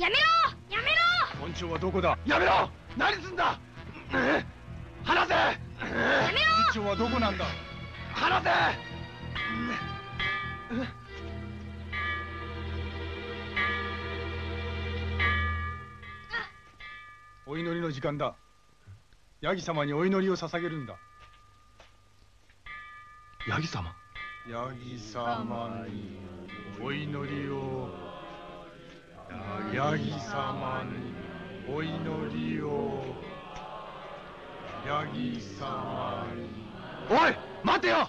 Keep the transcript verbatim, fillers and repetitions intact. やめろやめろ、本庁はどこだ、やめろ、何すんだ、離せ、やめろ、本庁はどこなんだ、離せ、お祈りの時間だ。ヤギ様にお祈りを捧げるんだ。ヤギ様、ヤギ様にお祈りを、ヤギ様にお祈りを、ヤギ様に。おい、待てよ。